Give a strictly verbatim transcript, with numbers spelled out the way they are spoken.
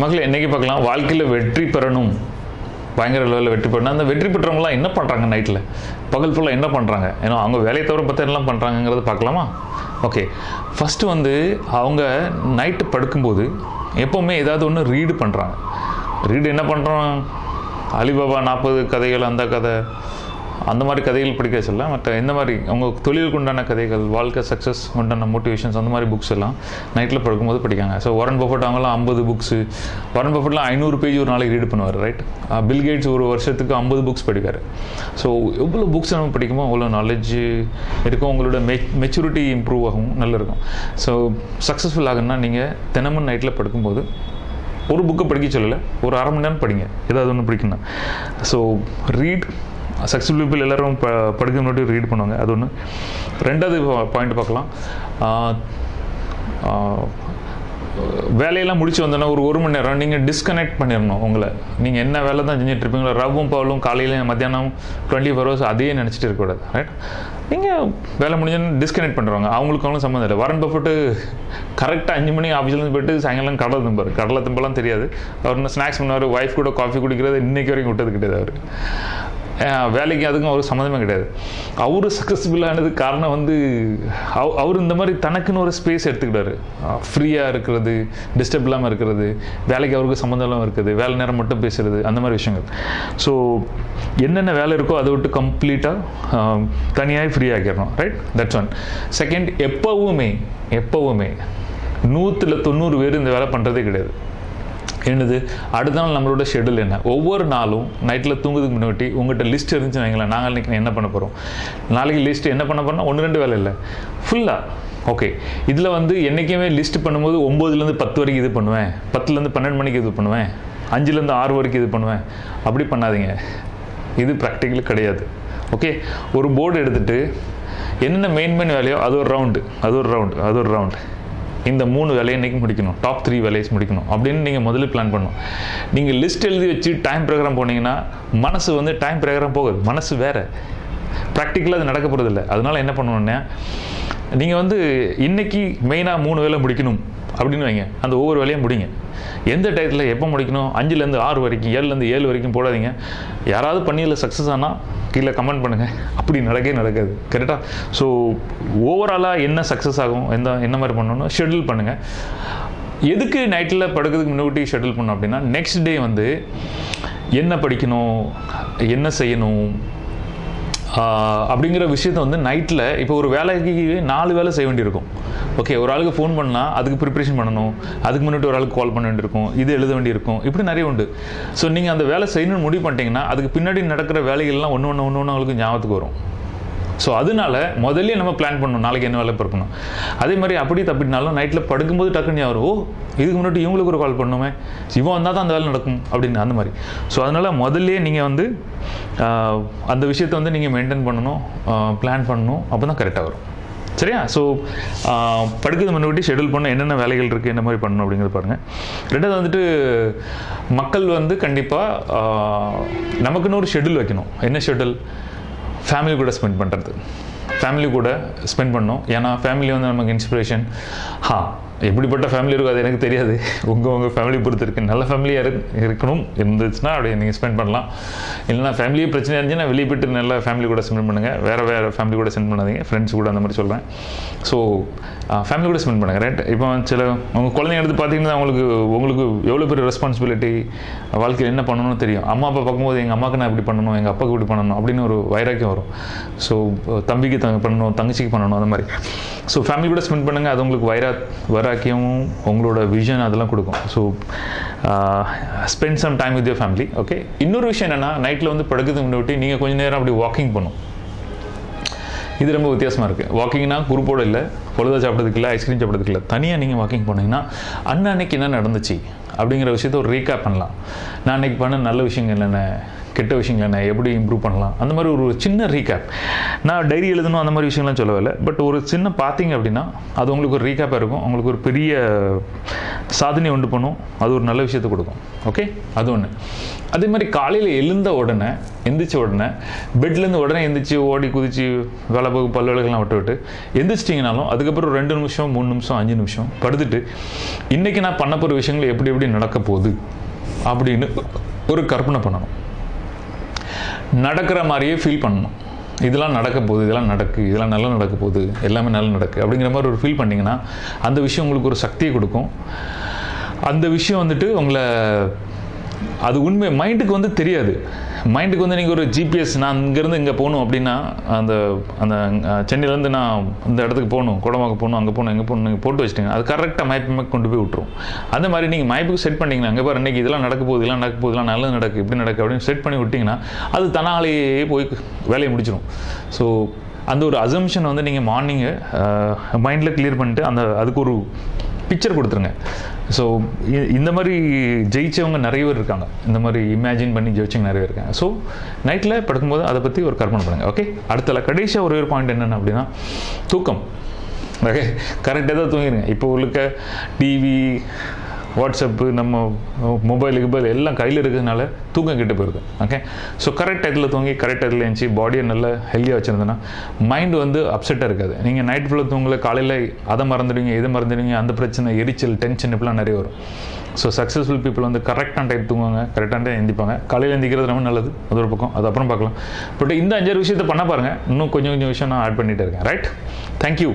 மக்கள் என்னைக்கு பார்க்கலாம் வாழ்க்கையில் வெற்றி பெறணும், பயங்கர லெவலில் வெற்றி பெறணும். அந்த வெற்றி பெற்றவங்களாம் என்ன பண்ணுறாங்க, நைட்டில் பகல் ஃபுல்லாக என்ன பண்ணுறாங்க, ஏன்னா அவங்க வேலையை தவிர பற்றி என்னெல்லாம் பண்ணுறாங்கங்கிறத பார்க்கலாமா? ஓகே, ஃபஸ்ட்டு வந்து அவங்க நைட்டு படுக்கும்போது எப்போவுமே ஏதாவது ஒன்று ரீடு பண்ணுறாங்க. ரீடு என்ன பண்ணுறோம், அலிபாபா நாற்பது கதைகள், அந்த கதை, அந்த மாதிரி கதைகள் படிக்க சொல்லலாம். மற்ற எந்த மாதிரி அவங்க தொழிலுக்கு உண்டான கதைகள், வாழ்க்கை சக்ஸஸ் உண்டான மோட்டிவேஷன்ஸ், அந்த மாதிரி புக்ஸ் எல்லாம் நைட்டில் படுக்கும்போது படிக்காங்க. ஸோ வாரன் பஃபெட் அவங்களாம் ஐம்பது புக்ஸு, வாரன் பஃபெட்லாம் ஐநூறு பேஜ் ஒரு நாளைக்கு ரீட் பண்ணுவார், ரைட்? பில் கேட்ஸ் ஒரு வருஷத்துக்கு ஐம்பது புக்ஸ் படிப்பார். ஸோ எவ்வளோ புக்ஸ் நம்ம படிக்குமோ அவ்வளோ நாலேஜு இருக்கும், உங்களோட மெ மெச்சூரிட்டி இம்ப்ரூவ் ஆகும், நல்லாயிருக்கும். ஸோ சக்ஸஸ்ஃபுல் ஆகுன்னா நீங்கள் தினமும் நைட்டில் படுக்கும்போது ஒரு புக்கை படிக்க சொல்லலை, ஒரு அரை மணி நேரம் படிங்க, ஏதாவது ஒன்று படிக்கணும். ஸோ ரீட், சக்ஸஸ்ஃபுல் பீப்புள் எல்லோரும் ப படிக்க முன்னாடி ரீட் பண்ணுவாங்க, அது ஒன்று. ரெண்டாவது பாயிண்ட் பார்க்கலாம், வேலையெல்லாம் முடிச்சு வந்தோன்னா ஒரு ஒரு மணி நேரம் நீங்கள் டிஸ்கனெக்ட் பண்ணிடணும் உங்களை. நீங்கள் என்ன வேலை தான் செஞ்சுட்டு இருப்பீங்களோ, ரவும் பவலும் காலையிலையும் மத்தியானம் டுவெண்ட்டி ஃபோர் ஹவர்ஸ் அதையே நினச்சிட்டு இருக்கக்கூடாது, ரைட்? நீங்கள் வேலை முடிஞ்சோன்னு டிஸ்கனெக்ட் பண்ணுறாங்க, அவங்களுக்கு அவங்களும் சம்மந்தம் இல்லை. வாரன் பஃபெட் கரெக்டாக அஞ்சு மணி ஆஃபீஸ்லேருந்து போய்ட்டு சாயங்காலம் கடலை தும்பார், கடலை தும்பலாம் தெரியாது அவர், இன்னும் ஸ்நாக்ஸ் பண்ணுவார், ஒய்ஃப் கூட காஃபி குடிக்கிறது இன்றைக்கி வரைக்கும் விட்டது கிடையாது அவர், வேலைக்கு அதுக்கும் அவருக்கு சம்மந்தமே கிடையாது. அவரு சக்ஸஸ்ஃபுல்லானது காரணம் வந்து அவ் அவர் இந்த மாதிரி தனக்குன்னு ஒரு ஸ்பேஸ் எடுத்துக்கிட்டாரு, ஃப்ரீயாக இருக்கிறது, டிஸ்டர்ப் இல்லாமல் இருக்கிறது, வேலைக்கு அவருக்கு சம்மந்தம் இல்லாமல் இருக்குது, வேலை நேரம் மட்டும் பேசுகிறது, அந்த மாதிரி விஷயங்கள். ஸோ என்னென்ன வேலை இருக்கோ அதை விட்டு கம்ப்ளீட்டாக தனியாக ஃப்ரீ ஆகிடணும், ரைட்? That's one. செகண்ட், எப்போவுமே எப்போவுமே நூற்றில் தொண்ணூறு பேர் இந்த வேலை பண்ணுறதே கிடையாது. என்னது, அடுத்த நாள் நம்மளோட ஷெடியூல் என்ன, ஒவ்வொரு நாளும் நைட்டில் தூங்குறதுக்கு முன்னாடி உங்கள்கிட்ட லிஸ்ட் இருந்துச்சுன்னு வைங்களேன், நாங்கள் இன்றைக்கி என்ன பண்ண போகிறோம், நாளைக்கு லிஸ்ட்டு என்ன பண்ண போகிறோம்னா ஒன்று ரெண்டு வேலை இல்லை, ஃபுல்லாக. ஓகே, இதில் வந்து என்றைக்குமே லிஸ்ட்டு பண்ணும்போது ஒம்போதுலேருந்து பத்து வரைக்கும் இது பண்ணுவேன், பத்துலேருந்து பன்னெண்டு மணிக்கு இது பண்ணுவேன், அஞ்சுலேருந்து ஆறு வரைக்கும் இது பண்ணுவேன், அப்படி பண்ணாதீங்க, இது ப்ராக்டிக்கலி கிடையாது. ஓகே, ஒரு போர்டு எடுத்துகிட்டு என்னென்ன மெயின் மெயின் வேலையோ அது ஒரு ரவுண்டு, அது ஒரு ரவுண்டு, அது ஒரு ரவுண்டு, இந்த மூணு வேலையை இன்றைக்கி முடிக்கணும், டாப் த்ரீ வேலையை முடிக்கணும் அப்படின்னு நீங்கள் முதல்ல பிளான் பண்ணணும். நீங்கள் லிஸ்ட் எழுதி வச்சு டைம் ப்ரோக்ராம் போனீங்கன்னா மனசு வந்து டைம் ப்ரோக்ராம் போகுது, மனசு வேறு, ப்ராக்டிக்கலாக அது நடக்க போகிறது இல்லை. அதனால் என்ன பண்ணணுன்னா நீங்கள் வந்து இன்றைக்கி மெயினாக மூணு வேலை முடிக்கணும் அப்படின்னு வைங்க, அந்த ஒவ்வொரு வேலையும் முடிங்க. எந்த டயத்தில் எப்போ முடிக்கணும், அஞ்சுலேருந்து ஆறு வரைக்கும், ஏழுலேருந்து ஏழு வரைக்கும் போடாதீங்க. யாராவது பண்ணியில் சக்ஸஸ் ஆனால் கீழே கமெண்ட் பண்ணுங்கள், அப்படி நடக்கவே நடக்காது, கரெக்டாக? ஸோ ஓவராலாக என்ன சக்ஸஸ் ஆகும், எந்த என்ன மாதிரி பண்ணணும் ஷெட்யூல் பண்ணுங்கள். எதுக்கு நைட்டில் படுக்கிறதுக்கு முன்னாடி ஷெட்யூல் பண்ணணும் அப்படின்னா, நெக்ஸ்ட் டே வந்து என்ன படிக்கணும், என்ன செய்யணும் அப்படிங்கிற விஷயத்தை வந்து நைட்டில். இப்போ ஒரு வேலைக்கு நாலு வேலை செய்ய வேண்டியிருக்கும். ஓகே, ஒரு ஆளுக்கு ஃபோன் பண்ணால் அதுக்கு ப்ரிப்ரேஷன் பண்ணணும், அதுக்கு முன்னாடி ஒரு ஆளுக்கு கால் பண்ண வேண்டியிருக்கும், இது எழுத வேண்டியிருக்கும், இப்படி நிறைய உண்டு. ஸோ நீங்கள் அந்த வேலை செய்யணும்னு முடிவு பண்ணிட்டீங்கன்னா அதுக்கு பின்னாடி நடக்கிற வேலைகள்லாம் ஒன்று ஒன்று ஒன்று ஒன்று அவங்களுக்கு ஞாபகத்துக்கு வரும். ஸோ அதனால முதல்ல நம்ம பிளான் பண்ணணும், நாளைக்கு என்ன வேலை பார்க்கணும். அதே மாதிரி அப்படி தப்பினாலும் நைட்டில் படுக்கும்போது டக்குன்னு யாரும், ஓ இதுக்கு முன்னாடி இவங்களுக்கு ஒரு கால் பண்ணுமே, இவன் வந்தால் தான் அந்த வேலை நடக்கும் அப்படின்னு, அந்த மாதிரி. ஸோ அதனால் முதல்ல நீங்கள் வந்து அந்த விஷயத்தை வந்து நீங்கள் மெயின்டைன் பண்ணணும், பிளான் பண்ணணும், அப்போ தான் கரெக்டாக வரும், சரியா? ஸோ படுக்கிறது முன்னாடி ஷெட்யூல் பண்ண என்னென்ன வேலைகள் இருக்குது, என்ன மாதிரி பண்ணணும் அப்படிங்கிறது பாருங்கள். ரெண்டாவது வந்துட்டு மக்கள் வந்து கண்டிப்பாக நமக்குன்னு ஒரு ஷெட்யூல் வைக்கணும். என்ன ஷெட்யூல்? ஃபேமிலி கூட ஸ்பெண்ட் பண்ணுறது, ஃபேமிலி கூட ஸ்பெண்ட் பண்ணணும். ஏன்னா ஃபேமிலி வந்து நமக்கு இன்ஸ்பிரேஷன். ஹா, எப்படிப்பட்ட ஃபேமிலி இருக்கும் அது எனக்கு தெரியாது, உங்கள் உங்கள் ஃபேமிலி பொறுத்து இருக்கு. நல்ல ஃபேமிலியாக இரு இருக்கணும் இருந்துச்சுன்னா அப்படி நீங்கள் ஸ்பெண்ட் பண்ணலாம். இல்லைனா ஃபேமிலியே பிரச்சனையாக இருந்துச்சுன்னா வெளியே போய்ட்டு நல்ல ஃபேமிலி கூட ஸ்பெண்ட் பண்ணுங்கள், வேறு வேறு ஃபேமிலி கூட ஸ்பெண்ட் பண்ணாதீங்க, ஃப்ரெண்ட்ஸ் கூட, அந்த மாதிரி சொல்கிறேன். ஸோ ஃபேமிலி கூட ஸ்பெண்ட் பண்ணுங்கள், ரைட்? இப்போ சில உங்கள் குழந்தைங்க எடுத்து பார்த்தீங்கன்னா அவங்களுக்கு உங்களுக்கு எவ்வளோ பெரிய ரெஸ்பான்சிபிலிட்டி, வாழ்க்கையில் என்ன பண்ணணும்னு தெரியும். அம்மா அப்பா பார்க்கும்போது எங்கள் அம்மாவுக்கு நான் இப்படி பண்ணணும், எங்கள் அப்பாவுக்கு இப்படி பண்ணணும் அப்படின்னு ஒரு வைராக்கியம் வரும். ஸோ தம்பிக்கு தங்க பண்ணணும், தங்கச்சிக்கு பண்ணணும், அந்த மாதிரி. ஸோ ஃபேமிலி கூட ஸ்பெண்ட் பண்ணுங்கள், அது உங்களுக்கு வைரா வைராக்கியமும் உங்களோட விஷன் அதெல்லாம் கொடுக்கும். So spend some time with your family. Okay, இன்னொரு விஷயம் என்னென்னா, நைட்டில் வந்து படுக்கிறதுக்கு முன்னாடி நீங்கள் கொஞ்சம் நேரம் அப்படி வாக்கிங் பண்ணும். இது ரொம்ப வித்தியாசமாக இருக்குது. வாக்கிங்னா குரூப்போடு இல்லை, பொழுதாக சாப்பிட்றதுக்கு இல்லை, ஐஸ்கிரீம் சாப்பிட்றதுக்கு இல்லை, தனியாக நீங்கள் வாக்கிங் பண்ணிங்கன்னா அன்னன்னைக்கு என்ன நடந்துச்சு அப்படிங்கிற விஷயத்த ஒரு ரீகேப் பண்ணலாம். நான் அன்றைக்கி பண்ண நல்ல விஷயங்கள் என்னென்ன, கெட்ட விஷயங்களை நான் எப்படி இம்ப்ரூவ் பண்ணலாம் அந்த மாதிரி ஒரு சின்ன ரீகேப். நான் டைரி எழுதணும் அந்த மாதிரி விஷயங்கள்லாம் சொல்லவில்லை, பட் ஒரு சின்ன பார்த்தீங்க அப்படின்னா அது உங்களுக்கு ஒரு ரீகேப்பாக இருக்கும், உங்களுக்கு ஒரு பெரிய சாதனை உண்டு பண்ணும், அது ஒரு நல்ல விஷயத்தை கொடுக்கும். ஓகே, அது ஒன்று. அதே மாதிரி காலையில் எழுந்த உடனே எந்திரிச்ச உடனே பெட்லேருந்து உடனே எந்திரிச்சு ஓடி குதிச்சு வேலை போக பல் வேலைகள்லாம் விட்டு விட்டு எந்திரிச்சிட்டிங்கனாலும் அதுக்கப்புறம் ரெண்டு நிமிஷம் மூணு நிமிஷம் அஞ்சு நிமிஷம் படுத்துட்டு இன்றைக்கி நான் பண்ண போகிற விஷயங்கள் எப்படி எப்படி நடக்க போகுது அப்படின்னு ஒரு கற்பனை பண்ணணும். நடக்கிற மாதிரியே ஃபீல் பண்ணணும். இதெல்லாம் நடக்க போகுது, இதெல்லாம் நடக்கு, இதெல்லாம் நல்லா நடக்க போகுது, எல்லாமே நல்லா நடக்கு அப்படிங்கிற மாதிரி ஒரு ஃபீல் பண்ணிங்கன்னா அந்த விஷயம் உங்களுக்கு ஒரு சக்தியை கொடுக்கும். அந்த விஷயம் வந்துட்டு உங்களை அது உண்மை மைண்டுக்கு வந்து தெரியாது. மைண்டுக்கு வந்து நீங்கள் ஒரு ஜிபிஎஸ் நான் இங்கேருந்து இங்கே போகணும் அப்படின்னா அந்த அந்த சென்னையிலேருந்து நான் இந்த இடத்துக்கு போகணும், குடமாக போகணும், அங்கே போகணும், எங்கே போகணும் நீங்கள் போட்டு வச்சுட்டீங்க, அது கரெக்டாக மயப்பமே கொண்டு போய் விட்டுரும். அந்த மாதிரி நீங்கள் மயப்புக்கு செட் பண்ணிங்கன்னா அங்கே பாரு இன்றைக்கி இதெல்லாம் நடக்க போகுது, இதெல்லாம் நடக்க போகுது, இதெல்லாம் நல்லது நடக்கு, இப்படி நடக்கு அப்படின்னு செட் பண்ணி விட்டிங்கன்னா அது தனாலேயே போய் வேலையை முடிச்சிடும். ஸோ அந்த ஒரு அசம்ஷன் வந்து நீங்கள் மார்னிங்கு மைண்டில் கிளியர் பண்ணிட்டு அந்த அதுக்கு ஒரு பிக்சர் கொடுத்துருங்க. ஸோ இந்த மாதிரி ஜெயிச்சவங்க நிறைய பேர் இருக்காங்க, இந்த மாதிரி இமேஜின் பண்ணி ஜெயிச்சவங்க நிறைய பேர் இருக்காங்க. ஸோ நைட்டில் படுக்கும்போது அதை பற்றி ஒரு கற்பனை பண்ணுங்கள். ஓகே, அடுத்தல கடைசியாக ஒரு ஒரு பாயிண்ட் என்னென்ன அப்படின்னா தூக்கம். ஓகே, கரெக்டாக தான் தூங்கிடுங்க. இப்போ உள்ள டிவி, வாட்ஸ்அப்பு, நம்ம மொபைல் கிபைல் எல்லாம் கையில் இருக்கிறதுனால தூக்கம் கெட்டு போயிடுது. ஓகே, ஸோ கரெக்ட் இடத்துல தூங்கி கரெக்ட் இடத்துல இருந்துச்சு பாடியை நல்லா ஹெல்த்தியாக வச்சுருந்தேன்னா மைண்டு வந்து அப்செட்டாக இருக்காது. நீங்கள் நைட் ஃபுல்லாக தூங்கலை, காலையில் அதை மறந்துடுவீங்க, இதை மறந்துடுவீங்க, அந்த பிரச்சனை, எரிச்சல், டென்ஷன் இப்பெல்லாம் நிறைய வரும். ஸோ சக்ஸஸ்ஃபுல் பீப்புள் வந்து கரெக்டான டைம் தூங்குவாங்க, கரெக்டான டைம் எழுந்திப்பாங்க. காலையில் எழுந்திக்கிறது ரொம்ப நல்லது, அது ஒரு பக்கம், அது அப்புறம் பார்க்கலாம். பட் இந்த அஞ்சாறு விஷயத்தை பண்ண பாருங்கள். இன்னும் கொஞ்சம் கொஞ்சம் விஷயம் நான் ஆட் பண்ணிகிட்டே இருக்கேன். Right, thank you.